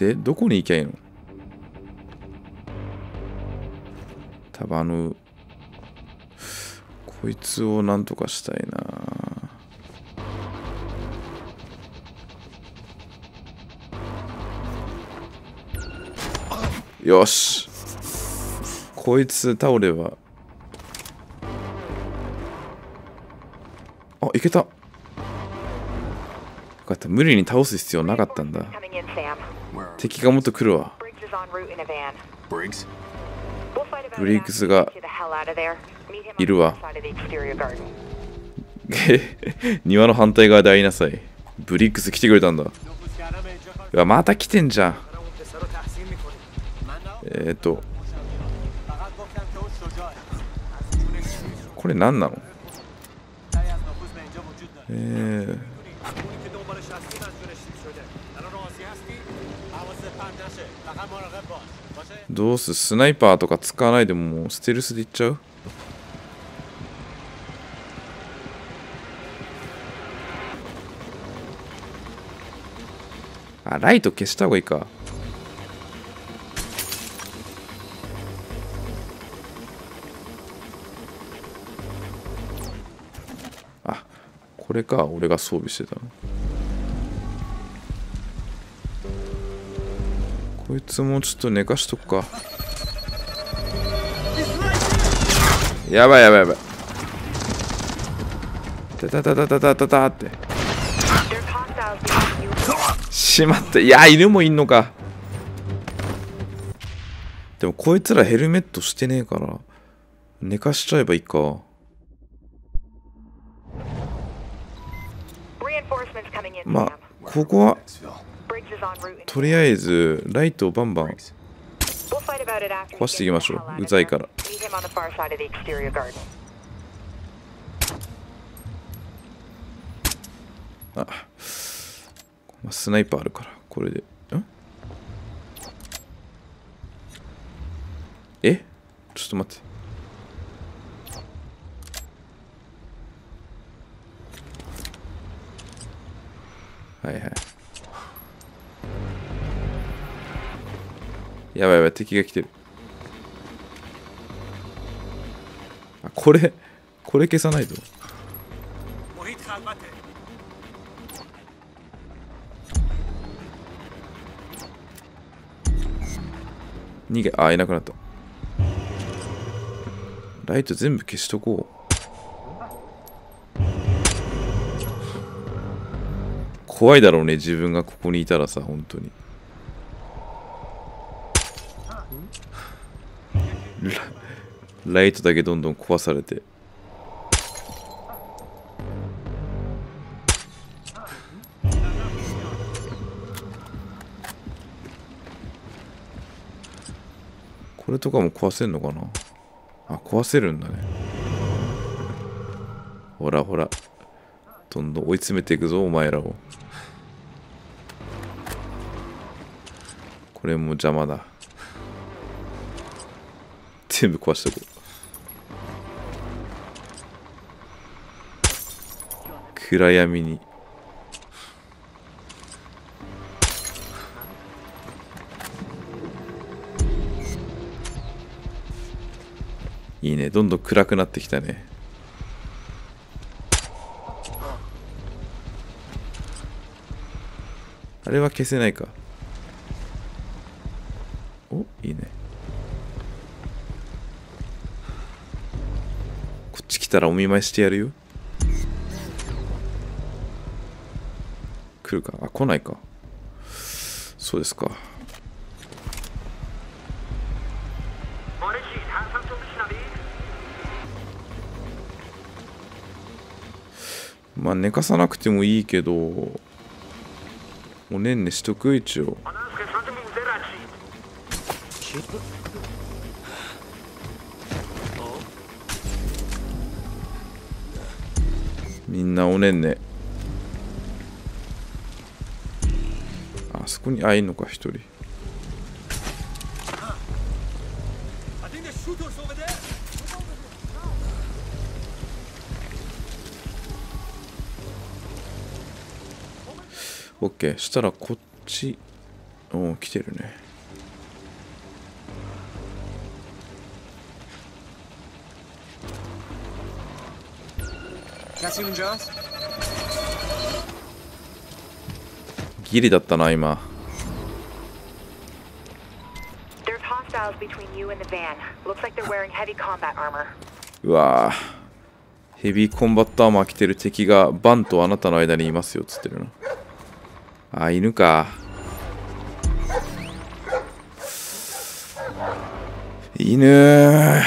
で、どこに行きゃいいの？多分こいつをなんとかしたいな。よし。こいつ倒れば。あ、いけた。よかった。無理に倒す必要なかったんだ。敵がもっと来るわ。ブリックスがいるわ。庭の反対側で会いなさい。ブリックス来てくれたんだ。うわ、また来てんじゃん。これ何なの？どうす？スナイパーとか使わないでもうステルスでいっちゃう？あ、ライト消した方がいいか。あ、これか、俺が装備してたの。こいつもちょっと寝かしとくか。やばいやばいやばい。たたたたたたたたって。しまった。いや、犬もいんのか。でもこいつらヘルメットしてねえから、寝かしちゃえばいいか。まあここはとりあえずライトをバンバン壊していきましょう。うざいから。あ、スナイパーあるからこれで。ん？え？ちょっと待って。はいはい。やばいやばい、敵が来てる。あ、これ消さないと。逃げ、あ、いなくなった。ライト全部消しとこう。怖いだろうね、自分がここにいたらさ、本当に。ライトだけどんどん壊されて。これとかも壊せんのかな。あ、壊せるんだね。ほらほら、どんどん追い詰めていくぞお前らを。これも邪魔だ。全部壊しておこう。暗闇に。いいね、どんどん暗くなってきたね。あれは消せないか。お、いいね。来たらお見舞いしてやるよ。来るか。あ、来ないか。そうですか。まあ寝かさなくてもいいけど、おねんねしとく一応。みんなおねんね。あそこにあいんのか一人。オッケー。したらこっちおお、来てるね。ギリだったな今。うわぁ、ヘビーコンバットアーマー着てる敵がバンとあなたの間にいますよっつってるな。あ、犬か。犬。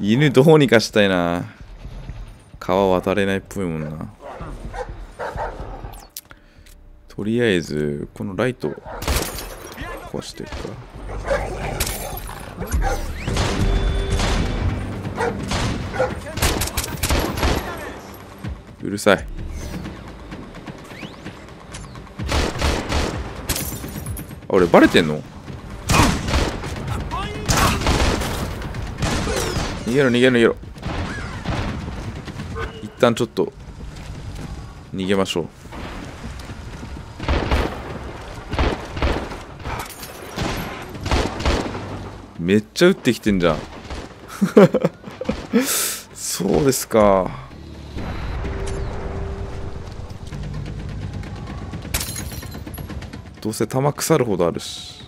犬どうにかしたいな。川渡れないっぽいもんな。とりあえずこのライトを壊していくか。うるさい。あ、俺バレてんの？逃げろ逃げろ逃げろ。一旦ちょっと逃げましょう。めっちゃ撃ってきてんじゃん。そうですか。どうせ弾腐るほどあるし。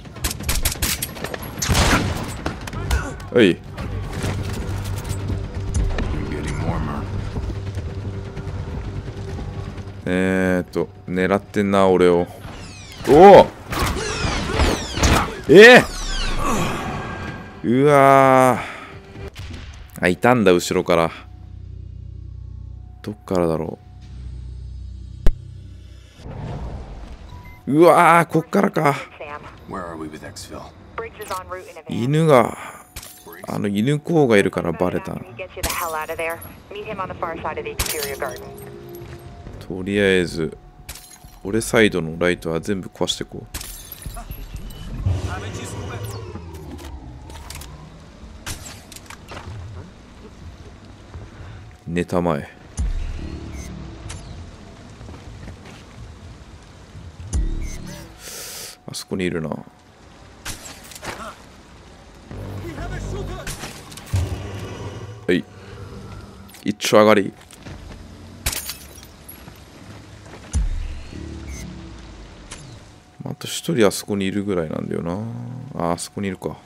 はい、狙ってんな俺を。おお、うわー、あ、いたんだ後ろから。どっからだろう。うわー、こっからか。犬が、あの犬公がいるからバレた。とりあえず俺サイドのライトは全部壊していこう。寝たまえ。あそこにいるな。はい、一丁上がり。あと一人あそこにいるぐらいなんだよな。あ、あそこにいるか。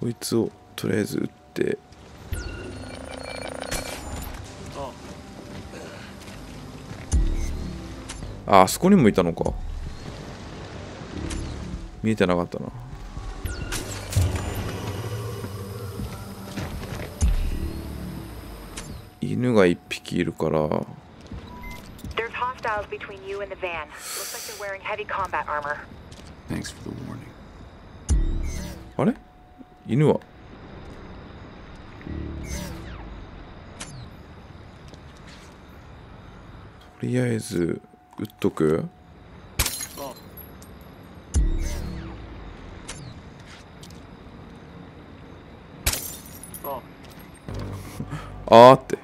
こいつをとりあえず撃って。あ、あそこにもいたのか。見えてなかったな。犬が一匹いるから。あれ、犬はとりあえず撃っとく。あーって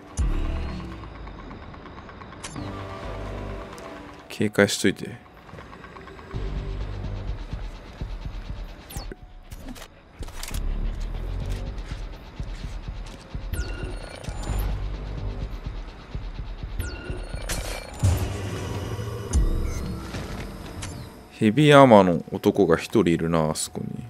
警戒しといて。ヘビーアーマーの男が一人いるな、あそこに。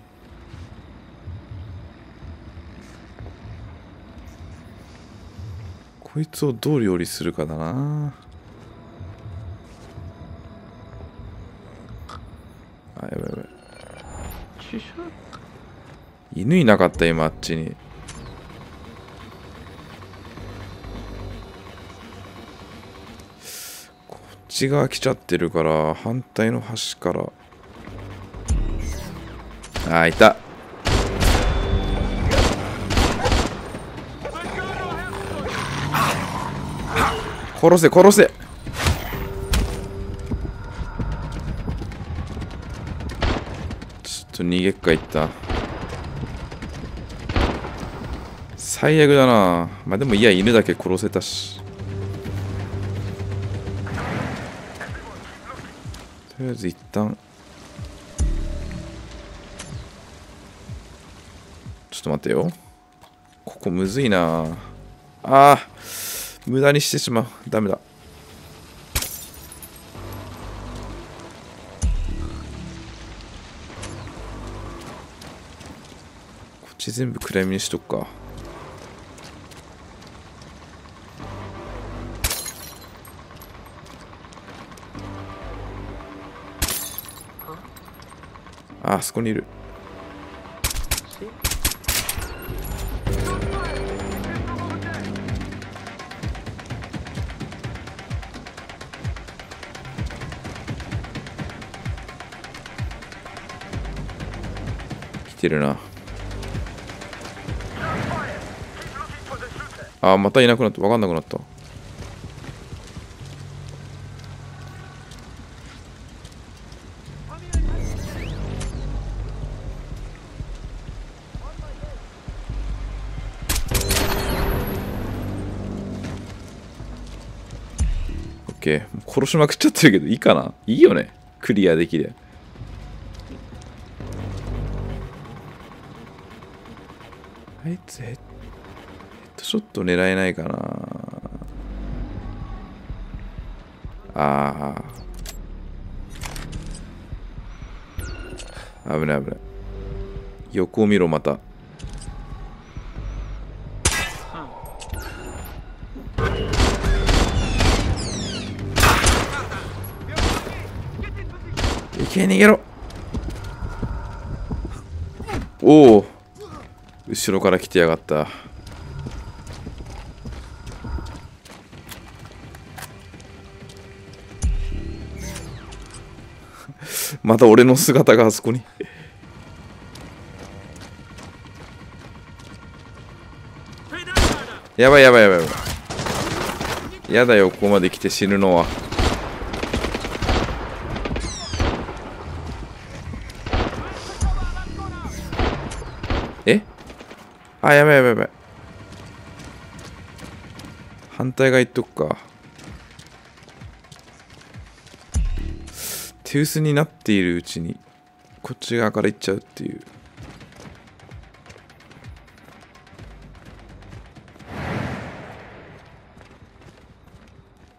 こいつをどう料理するかだな。あ、やばいやばい。犬いなかった今、あっちに。こっち側来ちゃってるから反対の端から。ああ、いた。殺せ殺せ。ちょっと逃げっかいった。最悪だな。まあでもいや、犬だけ殺せたし。とりあえず一旦ちょっと待ってよ。ここむずいな。あー、無駄にしてしまう。ダメだ。こっち全部暗闇にしとくか。あそこにいる。来てるな。あ、またいなくなった。分かんなくなった。殺しまくっちゃってるけどいいかな。いいよね、クリアできる。あいつヘッドショット狙えないかな。ああ、危ない危ない。横を見ろ。また逃げろ。おお、後ろから来てやがった。また俺の姿があそこに。やばいやばいやばいやばい。やだよ、ここまで来て死ぬのは。あ、やばいやばいやばい。反対側行っとくか。手薄になっているうちにこっち側から行っちゃうっていう。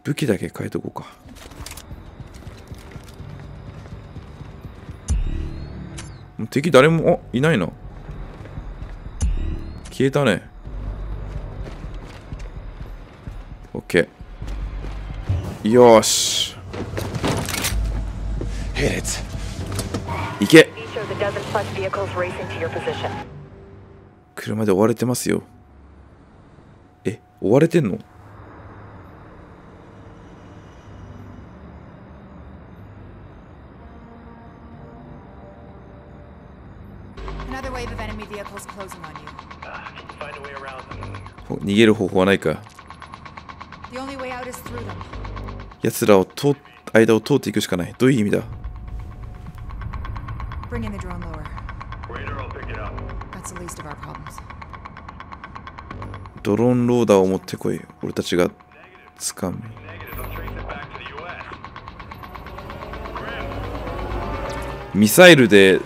武器だけ変えとこうか。敵誰も、あ、いないな。消えたね。オッケー。よーし。行け。車で追われてますよ。え、追われてんの？逃げる方法はないか。やつらを間を通っていくしかない。どういう意味だ。ドローンローダーを持ってこい。俺たちが掴む。ミサイルで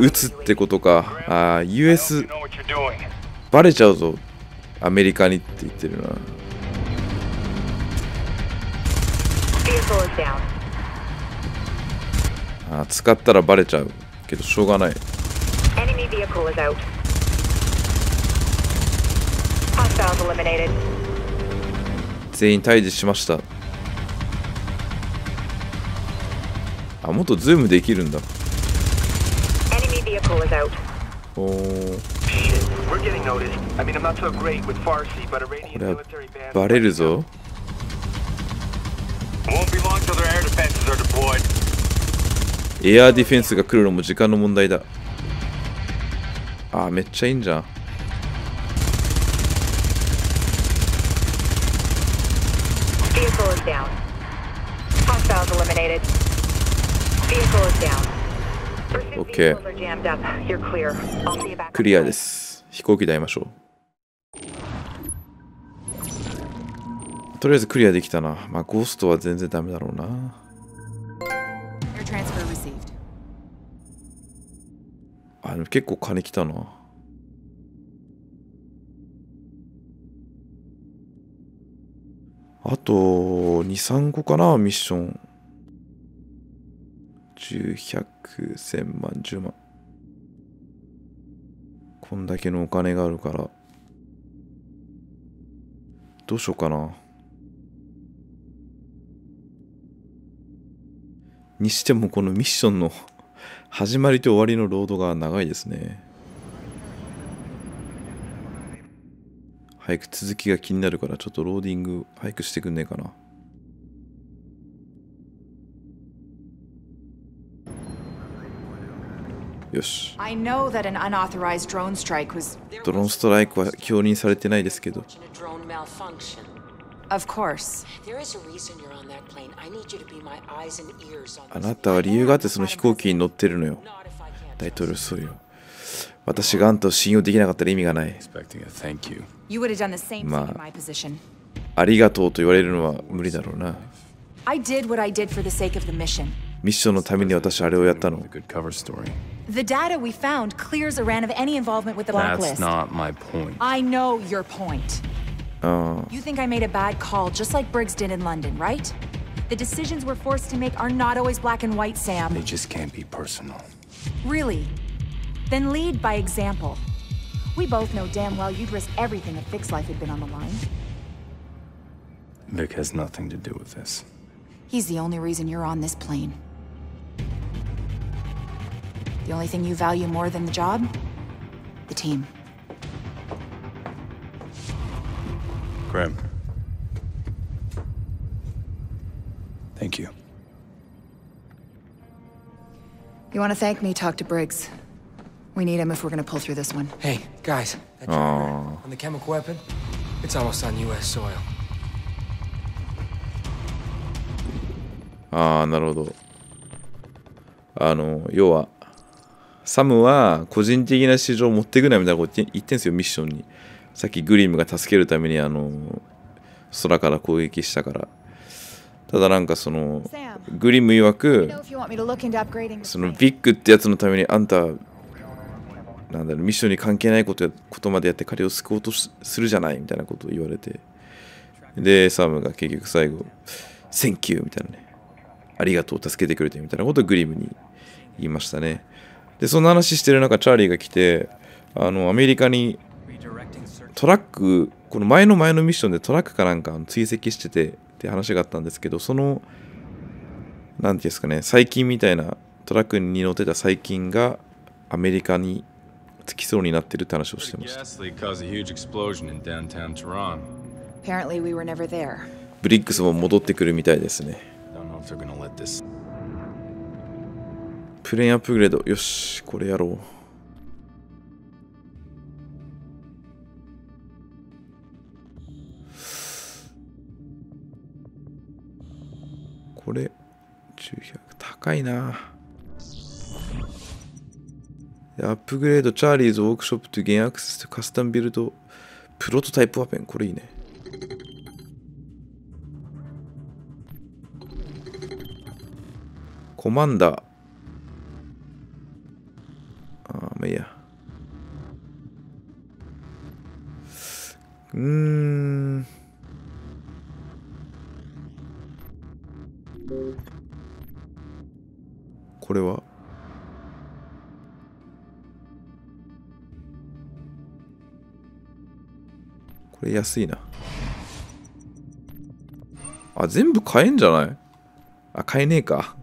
撃つってことか。ああ、US バレちゃうぞ。アメリカにって言ってるな。あ、使ったらバレちゃうけどしょうがない。全員退治しました。あ、もっとズームできるんだ。おお、これはバレるぞ。エアーディフェンスが来るのも時間の問題だ。あー、めっちゃいいんじゃん。オッケー。クリアです。飛行機で会いましょう。とりあえずクリアできたな。まあゴーストは全然ダメだろうな。あ、でも結構金来たな。あと2、3個かな、ミッション。10、100、1000万、10万。こんだけのお金があるから。どうしようかな。にしてもこのミッションの始まりと終わりのロードが長いですね。早く続きが気になるからちょっとローディング早くしてくんねえかな。よし。ドローンストライクは承認されてないですけど。あなたは理由があってその飛行機に乗ってるのよ。大統領、そうよ。私があんたを信用できなかったら意味がない。まあ、ありがとうと言われるのは無理だろうな。ミッションのために私はあれをやったの。You think I made a bad call, just like Briggs did in London, right? The decisions we're forced to make are not always black and white, Sam. They just can't be personal. Really? Then lead by example. We both know damn well you'd risk everything if Vic's life had been on the line. Vic has nothing to do with this. He's the only reason you're on this plane. The only thing you value more than the job? The team.Thank you. You want to thank me? Talk to Briggs. We need him if we're going to pull through this one. Hey, guys. That drone on the chemical weapon? It's almost on U.S. soil. ああ、なるほど。要はサムは個人的な市場を持っていくなみたいなこと言ってんですよ、ミッションに。さっきグリムが助けるために空から攻撃したから。ただなんかグリム曰くビッグってやつのためにあんたなんだろう、ミッションに関係ないことまでやって彼を救おうとするじゃないみたいなことを言われて、でサムが結局最後「センキュー」みたいなね、ありがとう助けてくれてみたいなことをグリムに言いましたね。でそんな話してる中チャーリーが来てアメリカに。トラック、この前のミッションでトラックかなんか追跡しててって話があったんですけど、なんていうんですかね、細菌みたいな、トラックに乗ってた細菌がアメリカにつきそうになってるって話をしてました。ブリックスも戻ってくるみたいですね。プレーンアップグレード、よし、これやろう。これ1100高いな。アップグレードチャーリーズワークショップとゲインアクセスとカスタムビルドプロトタイプワペン、これいいね。コマンダー、まあいいや。これはこれ安いなあ。全部買えんじゃない。あ、買えねえか。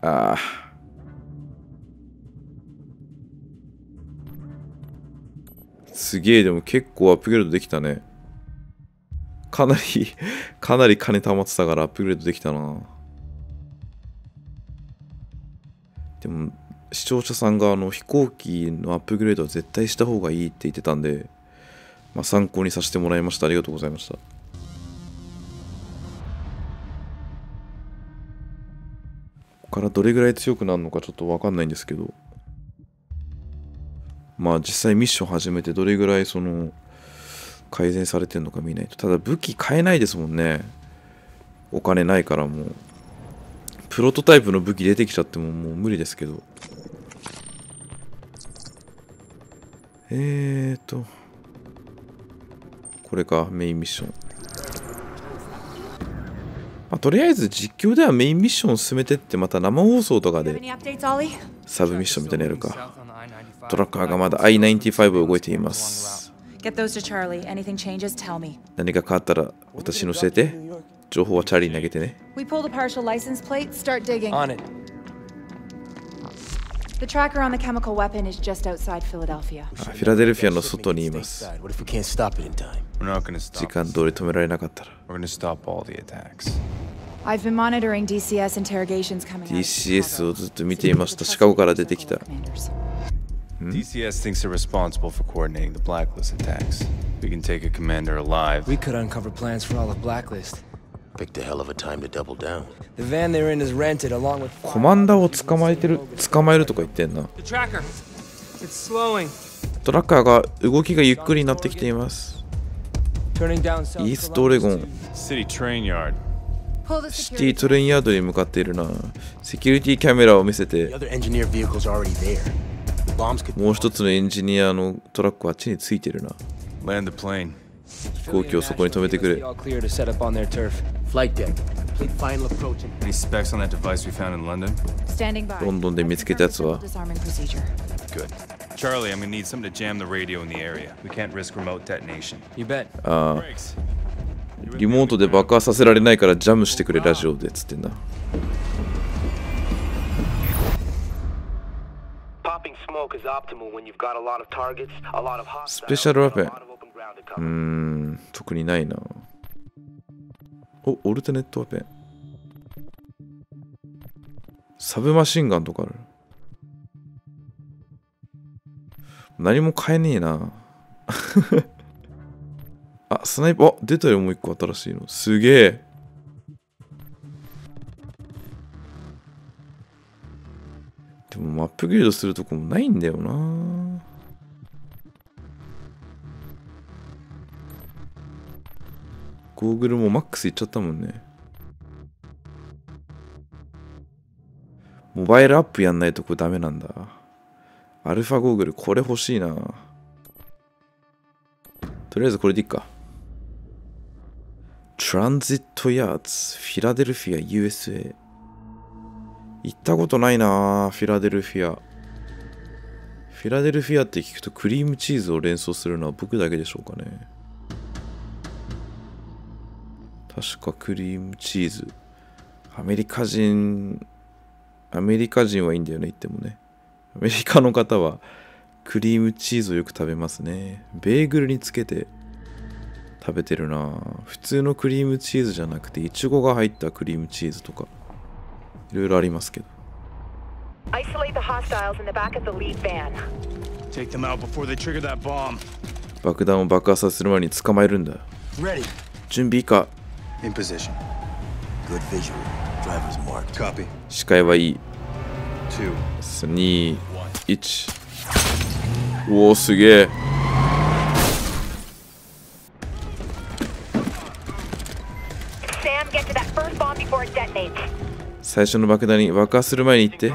ああ、すげえ。でも結構アップグレードできたね。かなり金貯まってたからアップグレードできたな。でも視聴者さんが飛行機のアップグレードは絶対した方がいいって言ってたんで、まあ、参考にさせてもらいました。ありがとうございました。ここからどれぐらい強くなるのかちょっと分かんないんですけど、まあ実際ミッション始めてどれぐらいその改善されてるのか見ないと。ただ武器買えないですもんね。お金ないからもう。プロトタイプの武器出てきちゃってももう無理ですけど。これか、メインミッション。まあ、とりあえず実況ではメインミッションを進めてって、また生放送とかでサブミッションみたいなのやるか。トラッカーがまだ I-95 を動いています。何か変わったら私に教えて。情報はチャーリーに投げてね。フィラデルフィアの外にいます。時間通り止められなかったら。DCS をずっと見ていました。シカゴから出てきた。DCS thinks they're responsible for coordinating the blacklist attacks. We can take a commander alive. We could uncover plans for all the blacklist. Picked a hell of a time to double down. The van they're in is rented along with. コマンダーを捕まえるとか言ってんな。トラッカーが動きがゆっくりになってきています。イーストオレゴン。シティトレインヤードに向かっているな。セキュリティキャメラを見せて。もう一つのエンジニアのトラックはあっちについてるな。飛行機をそこに止めてくれ。ロンドンで見つけたやつは。ああ、リモートで爆破させられないからジャムしてくれ、ラジオでっつってんな。スペシャルワペン。特にないな。お、オルテネットワペン。サブマシンガンとかある。何も買えねえな。あ、スナイパー。あ、出たよ、もう一個新しいの。すげえ。でもマップグレードするとこもないんだよな。ゴーグルもマックスいっちゃったもんね。モバイルアップやんないとこダメなんだ。アルファゴーグル、これ欲しいな。とりあえずこれでいっか。トランジットヤーツ、フィラデルフィア USA。行ったことないなぁ、フィラデルフィア。フィラデルフィアって聞くとクリームチーズを連想するのは僕だけでしょうかね。確かクリームチーズ。アメリカ人はいいんだよね、言ってもね。アメリカの方はクリームチーズをよく食べますね。ベーグルにつけて食べてるなぁ。普通のクリームチーズじゃなくて、イチゴが入ったクリームチーズとか。いろいろありますけど。爆弾を爆破させる前に捕まえるんだ。準備以下。視界はいい。2、1。おお、すげえ。最初の爆弾に爆破する前に行って。